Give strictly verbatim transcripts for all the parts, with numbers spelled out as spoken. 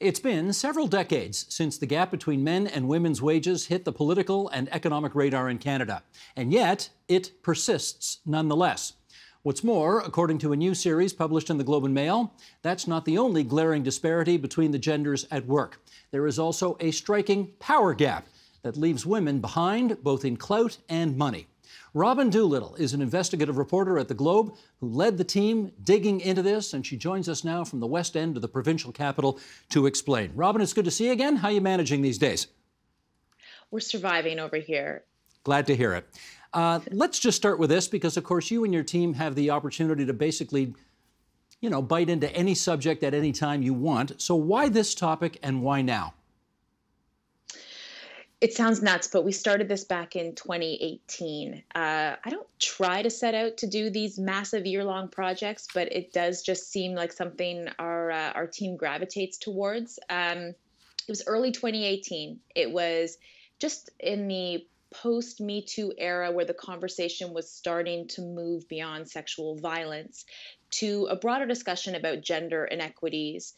It's been several decades since the gap between men and women's wages hit the political and economic radar in Canada. And yet, it persists nonetheless. What's more, according to a new series published in the Globe and Mail, that's not the only glaring disparity between the genders at work. There is also a striking power gap that leaves women behind, both in clout and money. Robyn Doolittle is an investigative reporter at the Globe who led the team digging into this, and she joins us now from the west end of the provincial capital to explain. Robyn, it's good to see you again. How are you managing these days? We're surviving over here. Glad to hear it. Uh, let's just start with this because, of course, you and your team have the opportunity to basically, you know, bite into any subject at any time you want. So why this topic and why now? It sounds nuts, but we started this back in twenty eighteen. Uh, I don't try to set out to do these massive year-long projects, but it does just seem like something our uh, our team gravitates towards. Um, it was early twenty eighteen. It was just in the post-Me Too era where the conversation was starting to move beyond sexual violence to a broader discussion about gender inequities.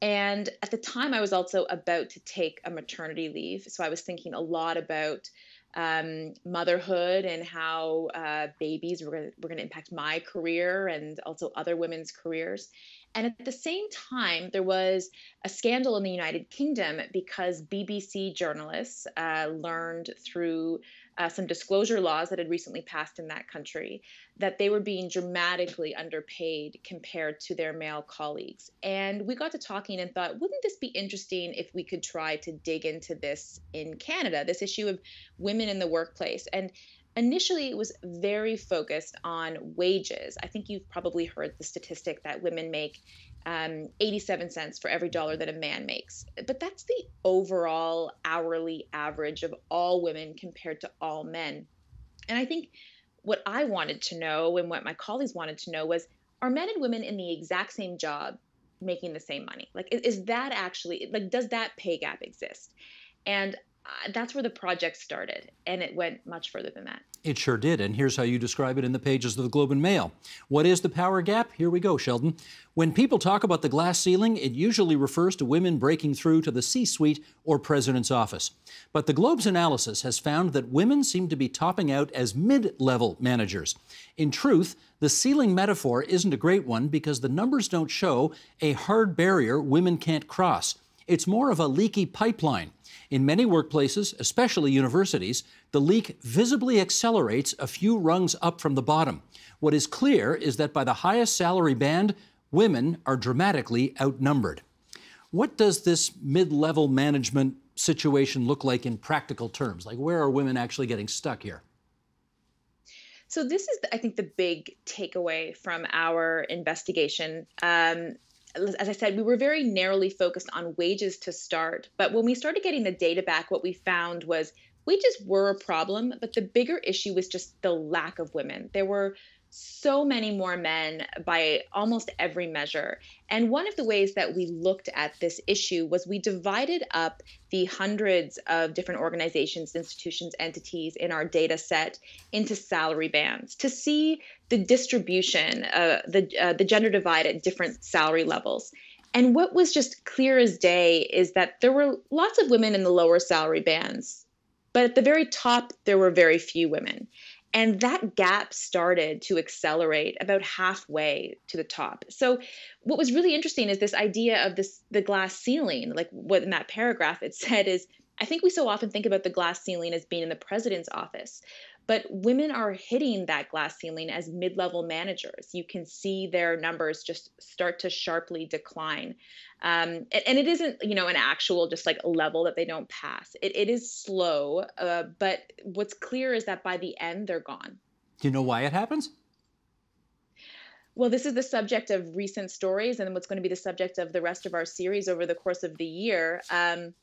And at the time, I was also about to take a maternity leave. So I was thinking a lot about um, motherhood and how uh, babies were gonna, were gonna impact my career and also other women's careers. And at the same time, there was a scandal in the United Kingdom because B B C journalists uh, learned through uh, some disclosure laws that had recently passed in that country that they were being dramatically underpaid compared to their male colleagues. And we got to talking and thought, wouldn't this be interesting if we could try to dig into this in Canada, this issue of women in the workplace? And initially, it was very focused on wages. I think you've probably heard the statistic that women make um, eighty-seven cents for every dollar that a man makes. But that's the overall hourly average of all women compared to all men. And I think what I wanted to know and what my colleagues wanted to know was, are men and women in the exact same job making the same money? Like, is that actually, like, does that pay gap exist? And Uh, that's where the project started, and it went much further than that. It sure did, and here's how you describe it in the pages of the Globe and Mail. What is the power gap? Here we go, Sheldon. When people talk about the glass ceiling, it usually refers to women breaking through to the C-suite or president's office. But the Globe's analysis has found that women seem to be topping out as mid-level managers. In truth, the ceiling metaphor isn't a great one because the numbers don't show a hard barrier women can't cross. It's more of a leaky pipeline. In many workplaces, especially universities, the leak visibly accelerates a few rungs up from the bottom. What is clear is that by the highest salary band, women are dramatically outnumbered. What does this mid-level management situation look like in practical terms? Like, where are women actually getting stuck here? So this is, I think, the big takeaway from our investigation. Um, As I said, we were very narrowly focused on wages to start. But when we started getting the data back, what we found was wages were a problem, but the bigger issue was just the lack of women. There were so many more men by almost every measure. And one of the ways that we looked at this issue was we divided up the hundreds of different organizations, institutions, entities in our data set into salary bands to see the distribution, uh, the, uh, the gender divide at different salary levels. And what was just clear as day is that there were lots of women in the lower salary bands, but at the very top, there were very few women. And that gap started to accelerate about halfway to the top. So what was really interesting is this idea of this the glass ceiling, like what in that paragraph it said is, I think we so often think about the glass ceiling as being in the president's office, but women are hitting that glass ceiling as mid-level managers. You can see their numbers just start to sharply decline. Um, and, and it isn't, you know, an actual just like level that they don't pass. It, it is slow, uh, but what's clear is that by the end, they're gone. Do you know why it happens? Well, this is the subject of recent stories and what's going to be the subject of the rest of our series over the course of the year. Um,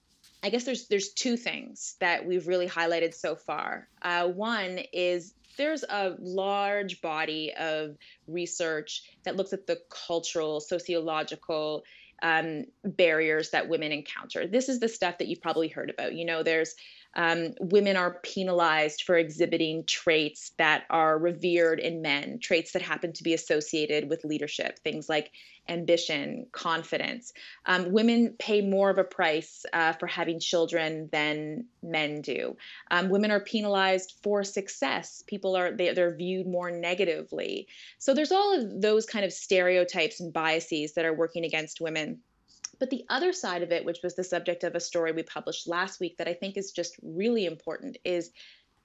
I guess there's there's two things that we've really highlighted so far. Uh, one is there's a large body of research that looks at the cultural, sociological um, barriers that women encounter. This is the stuff that you've probably heard about. You know, there's Um, women are penalized for exhibiting traits that are revered in men, traits that happen to be associated with leadership, things like ambition, confidence. Um, women pay more of a price uh, for having children than men do. Um, women are penalized for success. People are, they, they're viewed more negatively. So there's all of those kind of stereotypes and biases that are working against women. But the other side of it, which was the subject of a story we published last week that I think is just really important, is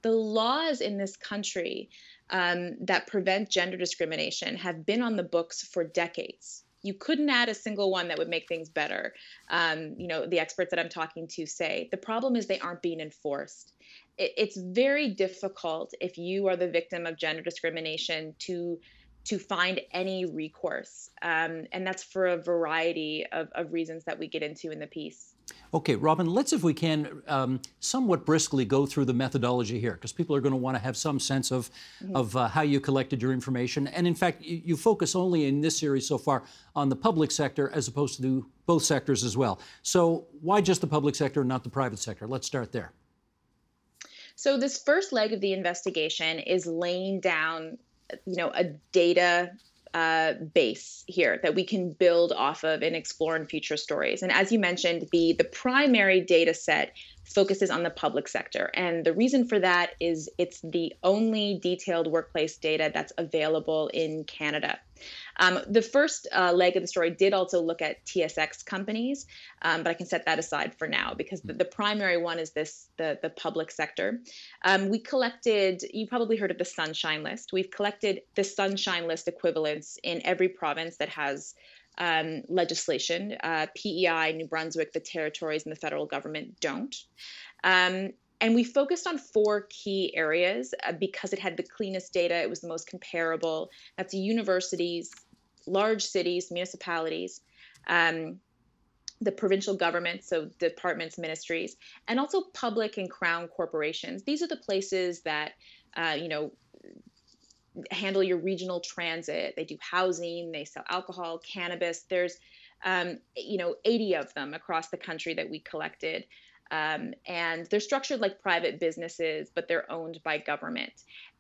the laws in this country um, that prevent gender discrimination have been on the books for decades. You couldn't add a single one that would make things better. Um, you know, the experts that I'm talking to say the problem is they aren't being enforced. It, it's very difficult if you are the victim of gender discrimination to to find any recourse. Um, and that's for a variety of, of reasons that we get into in the piece. Okay, Robyn, let's, if we can, um, somewhat briskly go through the methodology here, because people are going to want to have some sense of, mm-hmm. of uh, how you collected your information. And in fact, you, you focus only in this series so far on the public sector as opposed to the, both sectors as well. So why just the public sector and not the private sector? Let's start there. So this first leg of the investigation is laying down you know, a data uh, base here that we can build off of and explore in future stories. And as you mentioned, the, the primary data set focuses on the public sector. And the reason for that is it's the only detailed workplace data that's available in Canada. Um, the first uh, leg of the story did also look at T S X companies, um, but I can set that aside for now because the, the primary one is this, the, the public sector. Um, we collected, you probably heard of the Sunshine List. We've collected the Sunshine List equivalents in every province that has Um, legislation. Uh, P E I, New Brunswick, the territories, and the federal government don't. Um, and we focused on four key areas uh, because it had the cleanest data. It was the most comparable. That's universities, large cities, municipalities, um, the provincial government, so departments, ministries, and also public and crown corporations. These are the places that, uh, you know, handle your regional transit. They do housing, they sell alcohol, cannabis. There's, um, you know, eighty of them across the country that we collected. Um, and they're structured like private businesses, but they're owned by government.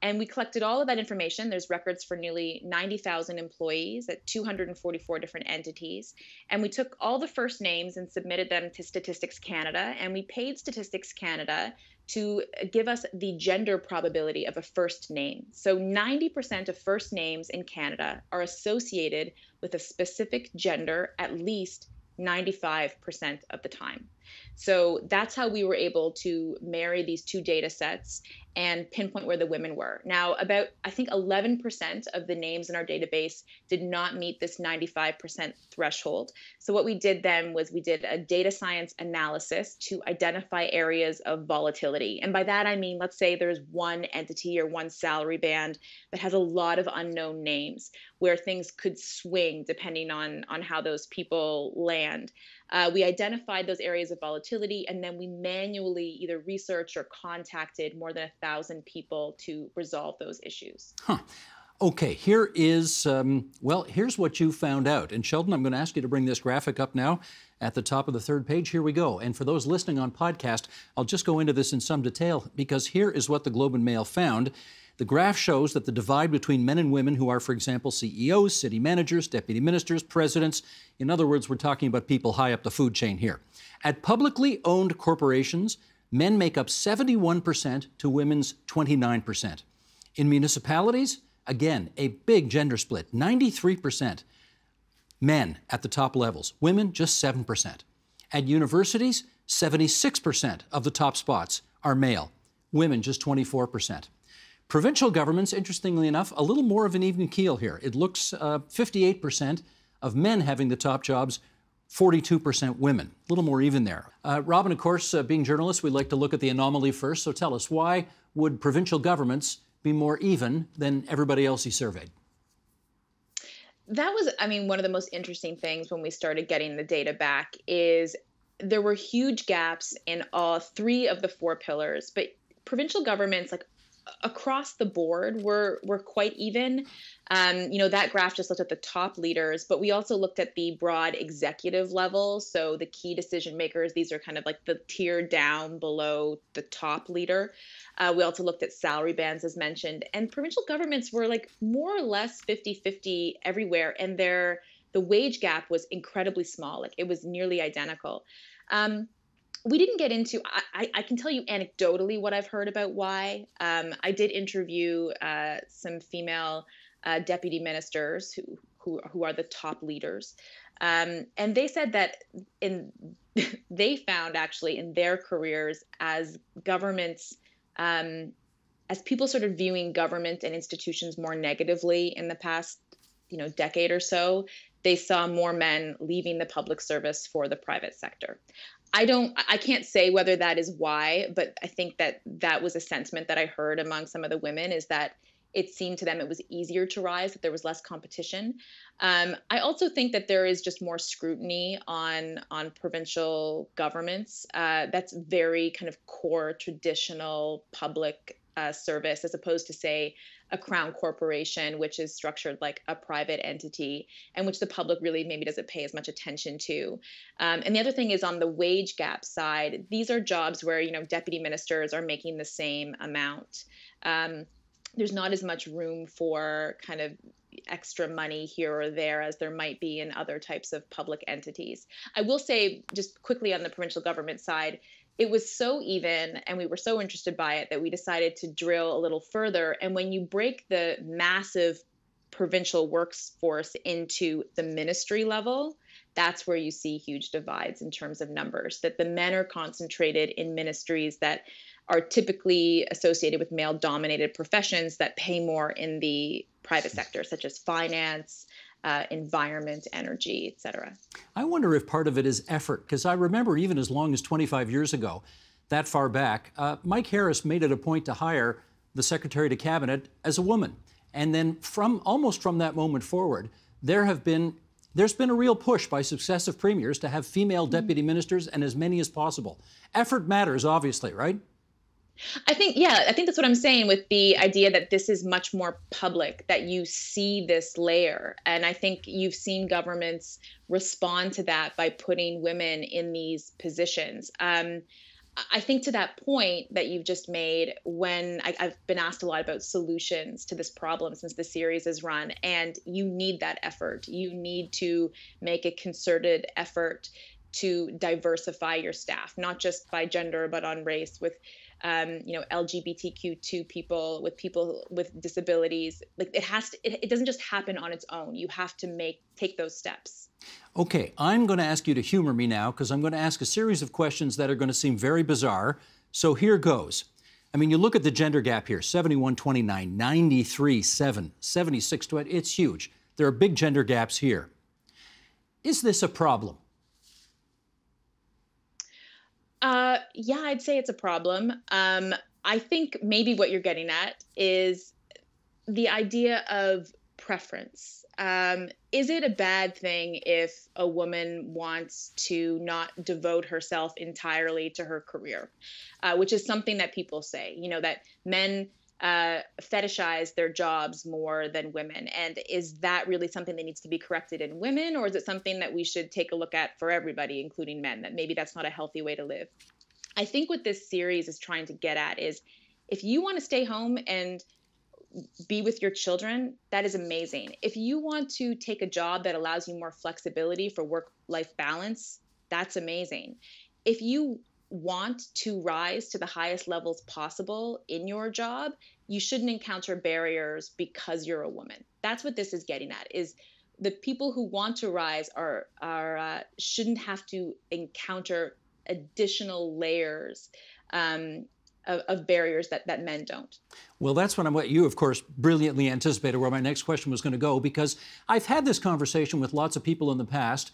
And we collected all of that information. There's records for nearly ninety thousand employees at two hundred forty-four different entities. And we took all the first names and submitted them to Statistics Canada. And we paid Statistics Canada to give us the gender probability of a first name. So ninety percent of first names in Canada are associated with a specific gender at least ninety-five percent of the time. So that's how we were able to marry these two data sets and pinpoint where the women were. Now, about, I think, eleven percent of the names in our database did not meet this ninety-five percent threshold. So what we did then was we did a data science analysis to identify areas of volatility. And by that, I mean, let's say there's one entity or one salary band that has a lot of unknown names where things could swing depending on, on how those people land. Uh, we identified those areas of volatility, and then we manually either researched or contacted more than a thousand people to resolve those issues. Huh. Okay, here is, um, well, here's what you found out. And Sheldon, I'm going to ask you to bring this graphic up now at the top of the third page. Here we go. And for those listening on podcast, I'll just go into this in some detail because here is what the Globe and Mail found. The graph shows that the divide between men and women who are, for example, C E Os, city managers, deputy ministers, presidents, in other words, we're talking about people high up the food chain here. At publicly owned corporations, men make up seventy-one percent to women's twenty-nine percent. In municipalities, again, a big gender split, ninety-three percent men at the top levels, women just seven percent. At universities, seventy-six percent of the top spots are male, women just twenty-four percent. Provincial governments, interestingly enough, a little more of an even keel here. It looks uh, fifty-eight percent of men having the top jobs, forty-two percent women. A little more even there. Uh, Robyn, of course, uh, being journalists, we like to look at the anomaly first. So tell us, why would provincial governments be more even than everybody else you surveyed? That was, I mean, one of the most interesting things when we started getting the data back is there were huge gaps in all three of the four pillars, but provincial governments, like across the board, we're, we're quite even. Um, you know, that graph just looked at the top leaders, but we also looked at the broad executive level. So the key decision makers, these are kind of like the tier down below the top leader. Uh, we also looked at salary bands, as mentioned, and provincial governments were like more or less fifty fifty everywhere. And their, the wage gap was incredibly small. Like it was nearly identical. Um, We didn't get into, I, I can tell you anecdotally what I've heard about why. Um, I did interview uh, some female uh, deputy ministers who, who, who are the top leaders. Um, and they said that in they found actually in their careers as governments, um, as people started viewing government and institutions more negatively in the past you know, decade or so, they saw more men leaving the public service for the private sector. I don't, I can't say whether that is why, but I think that that was a sentiment that I heard among some of the women, is that it seemed to them it was easier to rise, that there was less competition. Um, I also think that there is just more scrutiny on, on provincial governments. Uh, that's very kind of core traditional public uh, service, as opposed to, say, a crown corporation, which is structured like a private entity and which the public really maybe doesn't pay as much attention to. Um, and the other thing is on the wage gap side, these are jobs where, you know, deputy ministers are making the same amount. Um, there's not as much room for kind of extra money here or there as there might be in other types of public entities. I will say just quickly on the provincial government side, it was so even and we were so interested by it that we decided to drill a little further. And when you break the massive provincial workforce into the ministry level, that's where you see huge divides in terms of numbers, that the men are concentrated in ministries that are typically associated with male-dominated professions that pay more in the private sector, such as finance, Uh, environment, energy, et cetera. I wonder if part of it is effort, because I remember even as long as twenty-five years ago, that far back, uh, Mike Harris made it a point to hire the Secretary to Cabinet as a woman. And then from almost from that moment forward, there have been, there's been a real push by successive premiers to have female mm-hmm. deputy ministers and as many as possible. Effort matters, obviously, right? I think, yeah, I think that's what I'm saying with the idea that this is much more public, that you see this layer. And I think you've seen governments respond to that by putting women in these positions. Um, I think to that point that you've just made, when I, I've been asked a lot about solutions to this problem since the series is run, and you need that effort. You need to make a concerted effort to diversify your staff, not just by gender, but on race, with Um, you know, L G B T Q two people, with people with disabilities. Like it has to, it, it doesn't just happen on its own. You have to make, take those steps. Okay, I'm going to ask you to humor me now, because I'm going to ask a series of questions that are going to seem very bizarre. So here goes. I mean, you look at the gender gap here, seventy-one twenty-nine, ninety-three seven, seventy-six twenty, it's huge. There are big gender gaps here. Is this a problem? Uh, yeah, I'd say it's a problem. Um, I think maybe what you're getting at is the idea of preference. Um, is it a bad thing if a woman wants to not devote herself entirely to her career, uh, which is something that people say, you know, that men uh, fetishize their jobs more than women. And is that really something that needs to be corrected in women? Or is it something that we should take a look at for everybody, including men, that maybe that's not a healthy way to live? I think what this series is trying to get at is, if you want to stay home and be with your children, that is amazing. If you want to take a job that allows you more flexibility for work-life balance, that's amazing. If you want to rise to the highest levels possible in your job, you shouldn't encounter barriers because you're a woman. That's what this is getting at, is the people who want to rise are, are uh, shouldn't have to encounter additional layers um, of, of barriers that, that men don't. Well, that's what I'm, what you, of course, brilliantly anticipated where my next question was going to go, because I've had this conversation with lots of people in the past.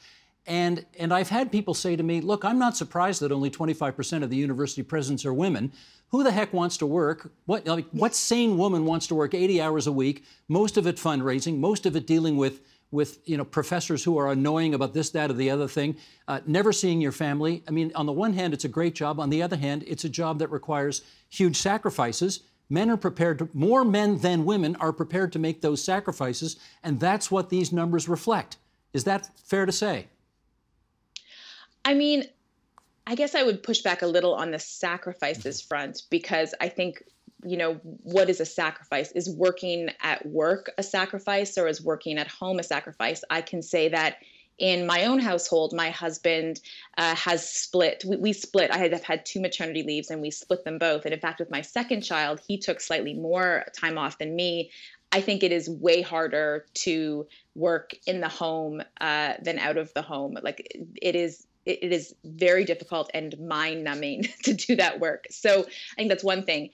And, and I've had people say to me, look, I'm not surprised that only twenty-five percent of the university presidents are women. Who the heck wants to work? What, like, what sane woman wants to work eighty hours a week, most of it fundraising, most of it dealing with, with you know, professors who are annoying about this, that, or the other thing, uh, never seeing your family? I mean, on the one hand, it's a great job. On the other hand, it's a job that requires huge sacrifices. Men are prepared to, more men than women are prepared to make those sacrifices, and that's what these numbers reflect. Is that fair to say? I mean, I guess I would push back a little on the sacrifices front, because I think, you know, what is a sacrifice? Is working at work a sacrifice, or is working at home a sacrifice? I can say that in my own household, my husband uh, has split. We, we split. I have had two maternity leaves, and we split them both. And in fact, with my second child, he took slightly more time off than me. I think it is way harder to work in the home uh, than out of the home. Like it is, it is very difficult and mind-numbing to do that work. So I think that's one thing.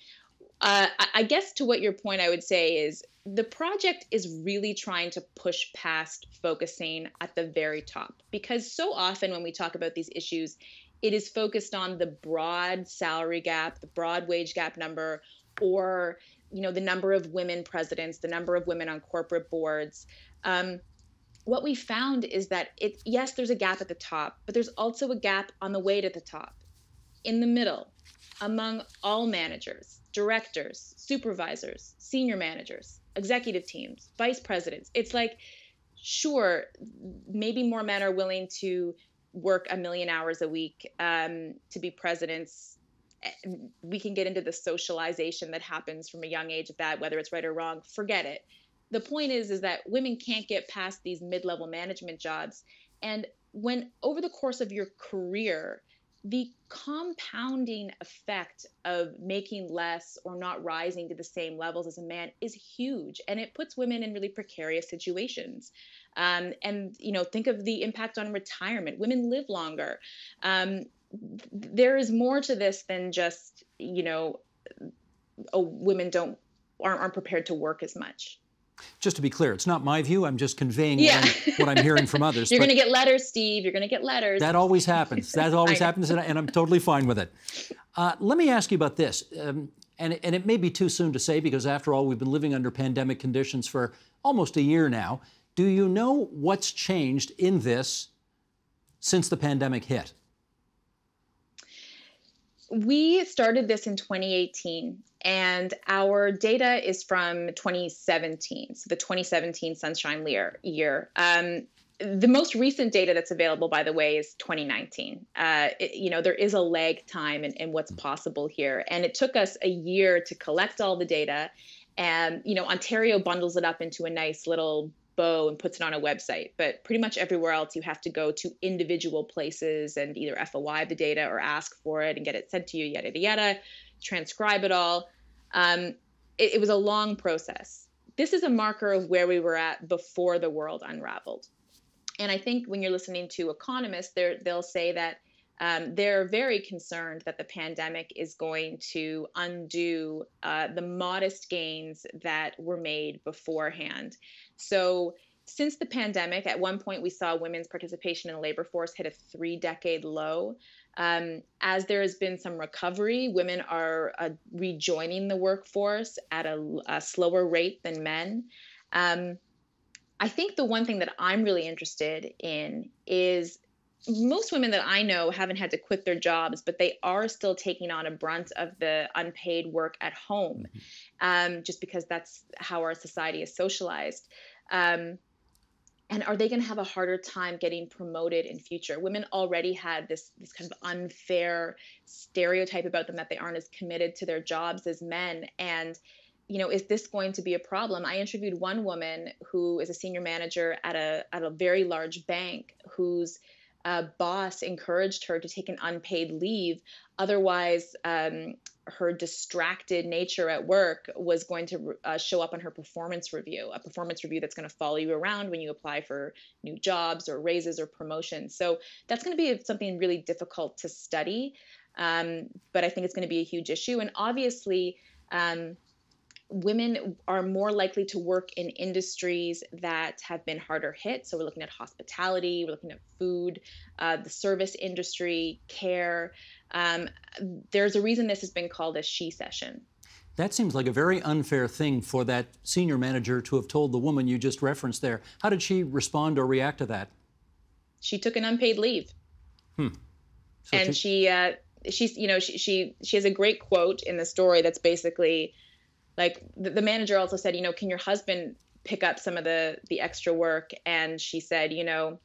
Uh, I guess to what your point, I would say is the project is really trying to push past focusing at the very top, because so often when we talk about these issues, it is focused on the broad salary gap, the broad wage gap number, or you know, the number of women presidents, the number of women on corporate boards. Um, what we found is that it, yes, there's a gap at the top, but there's also a gap on the way to the top, in the middle, among all managers, directors, supervisors, senior managers, executive teams, vice presidents. It's like, sure, maybe more men are willing to work a million hours a week um, to be presidents. We can get into the socialization that happens from a young age of that, whether it's right or wrong, forget it. The point is, is that women can't get past these mid-level management jobs. And when over the course of your career, the compounding effect of making less or not rising to the same levels as a man is huge, and it puts women in really precarious situations. Um, and you know, think of the impact on retirement. Women live longer. Um, there is more to this than just you know, oh, women don't aren't, aren't prepared to work as much. Just to be clear, it's not my view. I'm just conveying yeah. what, I'm, what I'm hearing from others. You're going to get letters, Steve. You're going to get letters. That always happens. That always happens, and, I, and I'm totally fine with it. Uh, let me ask you about this, um, and, and it may be too soon to say, because after all, we've been living under pandemic conditions for almost a year now. Do you know what's changed in this since the pandemic hit? We started this in twenty eighteen, and our data is from twenty seventeen, so the twenty seventeen Sunshine year. Um, the most recent data that's available, by the way, is twenty nineteen. Uh, it, you know, there is a lag time in, in what's possible here, and it took us a year to collect all the data. And you know, Ontario bundles it up into a nice little bow and puts it on a website, but pretty much everywhere else you have to go to individual places and either F O I the data or ask for it and get it sent to you, yada, yada, yada, transcribe it all. Um, it, it was a long process. This is a marker of where we were at before the world unraveled. And I think when you're listening to economists, they'll say that um, they're very concerned that the pandemic is going to undo uh, the modest gains that were made beforehand. So since the pandemic, at one point we saw women's participation in the labor force hit a three-decade low. Um, as there has been some recovery, women are uh, rejoining the workforce at a, a slower rate than men. Um, I think the one thing that I'm really interested in is most women that I know haven't had to quit their jobs, but they are still taking on a brunt of the unpaid work at home, um, just because that's how our society is socialized. Um, and are they going to have a harder time getting promoted in future? Women already had this, this kind of unfair stereotype about them that they aren't as committed to their jobs as men. And, you know, is this going to be a problem? I interviewed one woman who is a senior manager at a, at a very large bank whose uh, boss encouraged her to take an unpaid leave. Otherwise, um, her distracted nature at work was going to uh, show up on her performance review, a performance review that's going to follow you around when you apply for new jobs or raises or promotions. So that's going to be something really difficult to study, um, but I think it's going to be a huge issue. And obviously, um, women are more likely to work in industries that have been harder hit. So we're looking at hospitality, we're looking at food, uh, the service industry, care. Um, there's a reason this has been called a she session. That seems like a very unfair thing for that senior manager to have told the woman you just referenced there. How did she respond or react to that? She took an unpaid leave. Hmm. So and she, she uh, she's, you know, she, she, she has a great quote in the story that's basically, Like the, the manager also said, you know, can your husband pick up some of the, the extra work? And she said, you know,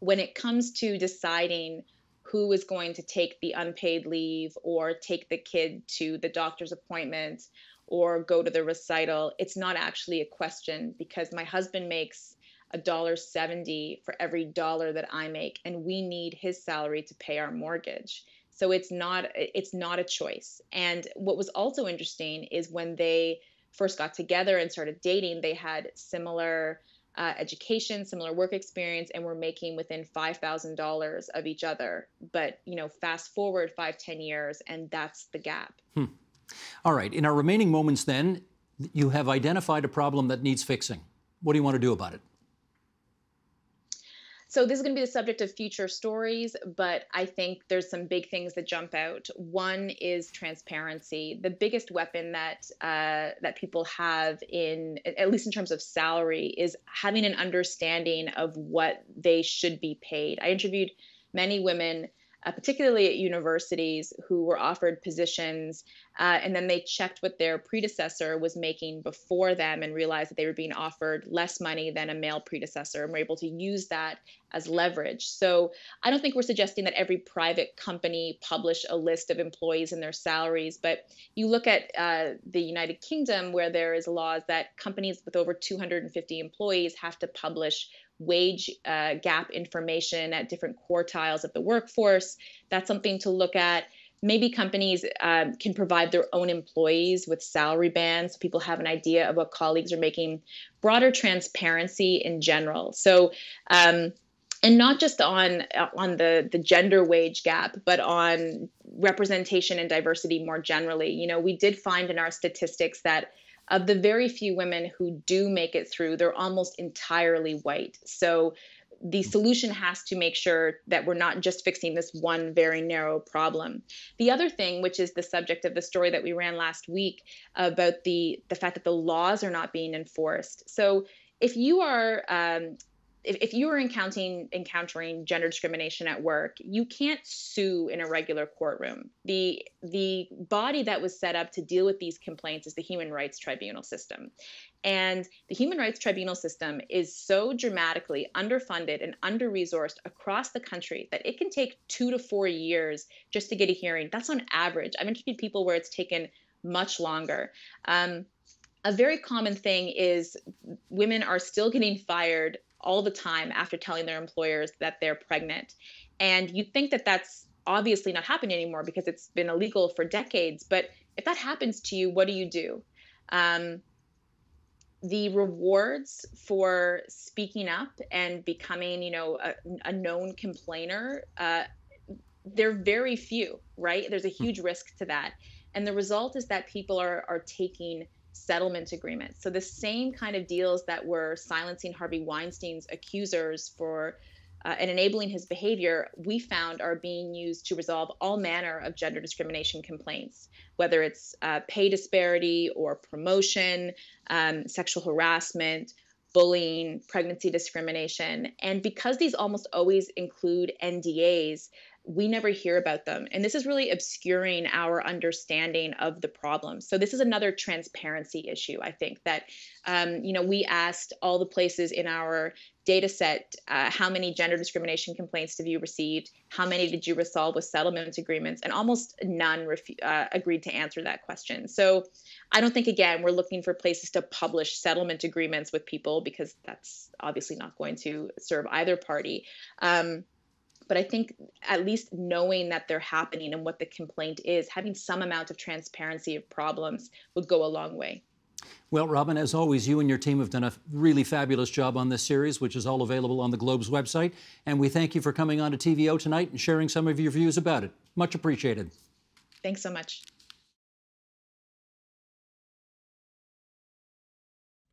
when it comes to deciding who is going to take the unpaid leave or take the kid to the doctor's appointment or go to the recital, it's not actually a question, because my husband makes a dollar seventy for every dollar that I make, and we need his salary to pay our mortgage. So it's not it's not a choice. And what was also interesting is when they first got together and started dating, they had similar uh, education, similar work experience, and were making within five thousand dollars of each other. But, you know, fast forward five, ten years, and that's the gap. Hmm. All right. In our remaining moments then, you have identified a problem that needs fixing. What do you want to do about it? So this is going to be the subject of future stories, but I think there's some big things that jump out. One is transparency. The biggest weapon that uh, that people have, in at least in terms of salary, is having an understanding of what they should be paid. I interviewed many women, uh, particularly at universities, who were offered positions, uh, and then they checked what their predecessor was making before them and realized that they were being offered less money than a male predecessor, and were able to use that as leverage. So I don't think we're suggesting that every private company publish a list of employees and their salaries, but you look at uh, the United Kingdom, where there is laws that companies with over two hundred fifty employees have to publish wage uh, gap information at different quartiles of the workforce. That's something to look at. Maybe companies um, can provide their own employees with salary bands so people have an idea of what colleagues are making. Broader transparency in general. So, um, and not just on on the, the gender wage gap, but on representation and diversity more generally. You know, we did find in our statistics that of the very few women who do make it through, they're almost entirely white. So the solution has to make sure that we're not just fixing this one very narrow problem. The other thing, which is the subject of the story that we ran last week about the, the fact that the laws are not being enforced. So if you are um, if, if you are encountering, encountering gender discrimination at work, you can't sue in a regular courtroom. The, the body that was set up to deal with these complaints is the Human Rights Tribunal system. And the Human Rights Tribunal system is so dramatically underfunded and under-resourced across the country that it can take two to four years just to get a hearing. That's on average. I've interviewed people where it's taken much longer. Um, a very common thing is women are still getting fired all the time after telling their employers that they're pregnant. And you think that that's obviously not happening anymore because it's been illegal for decades. But if that happens to you, what do you do? Um, the rewards for speaking up and becoming, you know, a, a known complainer, uh, they're very few, right? There's a huge risk to that. And the result is that people are, are taking settlement agreements. So the same kind of deals that were silencing Harvey Weinstein's accusers for uh, and enabling his behavior, we found are being used to resolve all manner of gender discrimination complaints, whether it's uh, pay disparity or promotion, um, sexual harassment, bullying, pregnancy discrimination. And because these almost always include N D As, we never hear about them. And this is really obscuring our understanding of the problem. So this is another transparency issue, I think, that, um, you know, we asked all the places in our data set, uh, how many gender discrimination complaints have you received? How many did you resolve with settlement agreements? And almost none ref- uh, agreed to answer that question. So I don't think, again, we're looking for places to publish settlement agreements with people, because that's obviously not going to serve either party. Um, But I think at least knowing that they're happening and what the complaint is, having some amount of transparency of problems would go a long way. Well, Robyn, as always, you and your team have done a really fabulous job on this series, which is all available on the Globe's website. And we thank you for coming on to T V O tonight and sharing some of your views about it. Much appreciated. Thanks so much.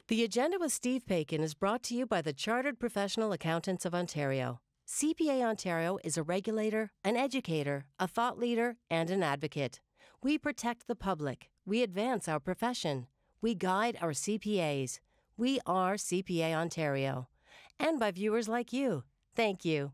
The Agenda with Steve Paikin is brought to you by the Chartered Professional Accountants of Ontario. C P A Ontario is a regulator, an educator, a thought leader, and an advocate. We protect the public. We advance our profession. We guide our C P As. We are C P A Ontario. And by viewers like you. Thank you.